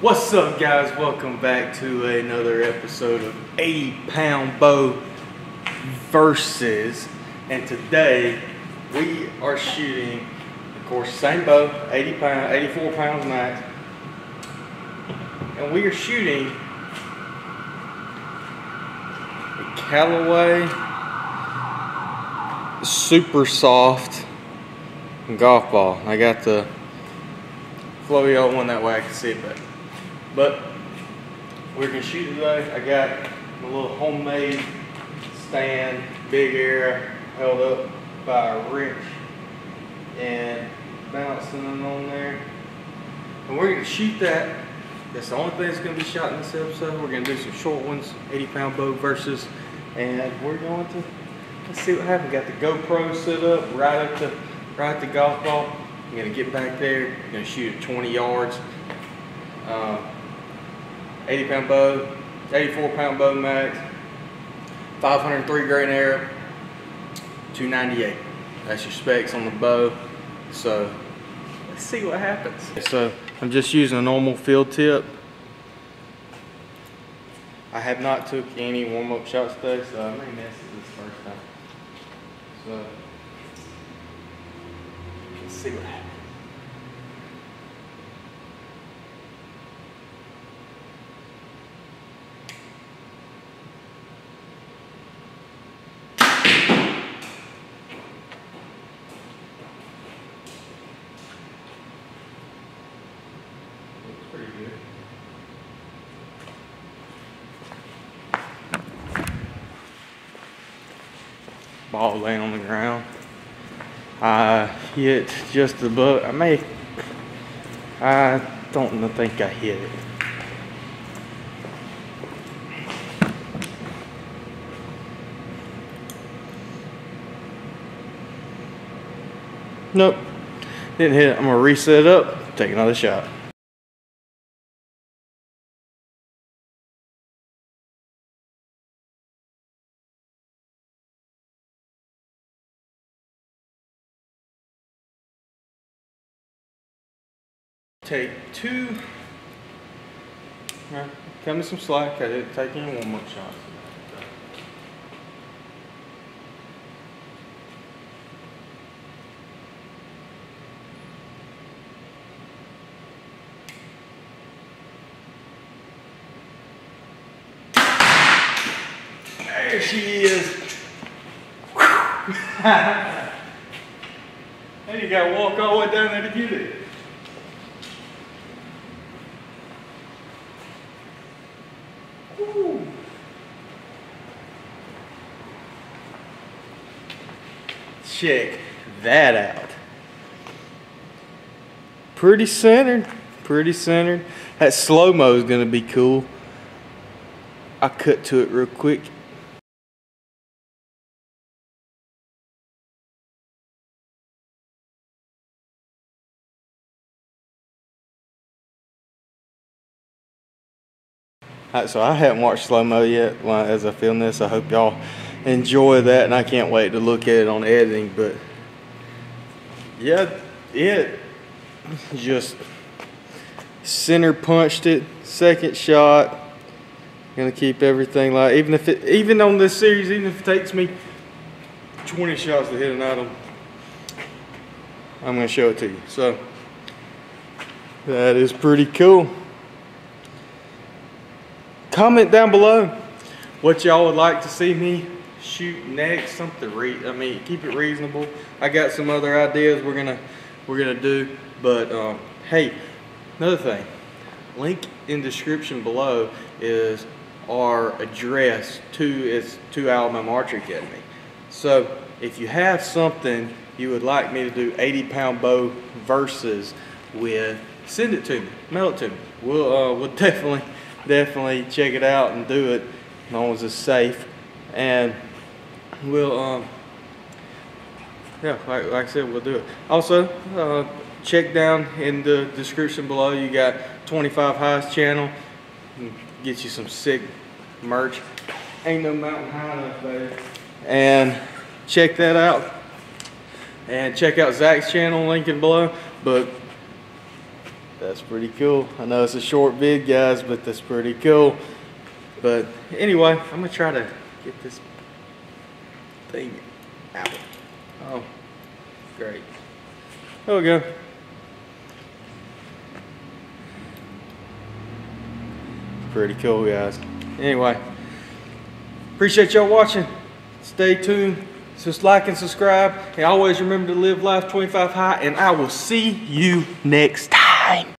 What's up, guys? Welcome back to another episode of 80-pound bow versus, and today we are shooting, of course, same bow, 84 pounds max, and we are shooting the Callaway Supersoft golf ball. I got the flowy old one, that way I can see it better. But we're gonna shoot today. I got my little homemade stand, big air, held up by a wrench and bouncing them on there. And we're gonna shoot that. That's the only thing that's gonna be shot in this episode. We're gonna do some short ones, 80-pound bow versus, and we're going to, let's see what happens. Got the GoPro set up right at the golf ball. I'm gonna get back there. I'm gonna shoot at 20 yards. 80-pound bow, 84-pound bow max, 503 grain arrow, 298. That's your specs on the bow. So let's see what happens. So I'm just using a normal field tip. I have not took any warm-up shots today, so I may mess it this first time. So let's see what happens. Pretty good. Ball laying on the ground. I hit just above. I don't think I hit it. Nope. Didn't hit it. I'm gonna reset up, take another shot. Take two. All right, cut me some slack. I didn't take any warm-up shots. There she is. And you gotta walk all the way down there to get it. Ooh. Check that out. Pretty centered, pretty centered. That slow-mo is gonna be cool. I cut to it real quick. So I haven't watched slow-mo yet as I film this. I hope y'all enjoy that, and I can't wait to look at it on editing. But yeah, it just center punched it. Second shot, gonna keep everything light. Even on this series, even if it takes me 20 shots to hit an item, I'm gonna show it to you. So that is pretty cool. Comment down below what y'all would like to see me shoot next. Something keep it reasonable. I got some other ideas we're gonna do, but hey, another thing, link in description below is our address to Alabama Archery Academy. So if you have something you would like me to do 80-pound bow versus with, send it to me, mail it to me. We'll definitely check it out and do it, as long as it's safe. And we'll yeah, like I said, we'll do it. Also check down in the description below, you got 25 Highs channel, get you some sick merch. Ain't no mountain high enough, baby. And check that out, and check out Zach's channel, link in below. But That's pretty cool. I know it's a short vid, guys, but that's pretty cool. But anyway, I'm gonna try to get this thing out. Oh, great. There we go. Pretty cool, guys. Anyway, appreciate y'all watching. Stay tuned. Just like and subscribe. And always remember to live life 25 high. And I will see you next time.